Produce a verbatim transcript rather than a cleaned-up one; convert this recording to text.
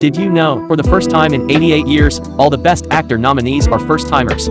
Did you know, for the first time in eighty-eight years, all the Best Actor nominees are first-timers?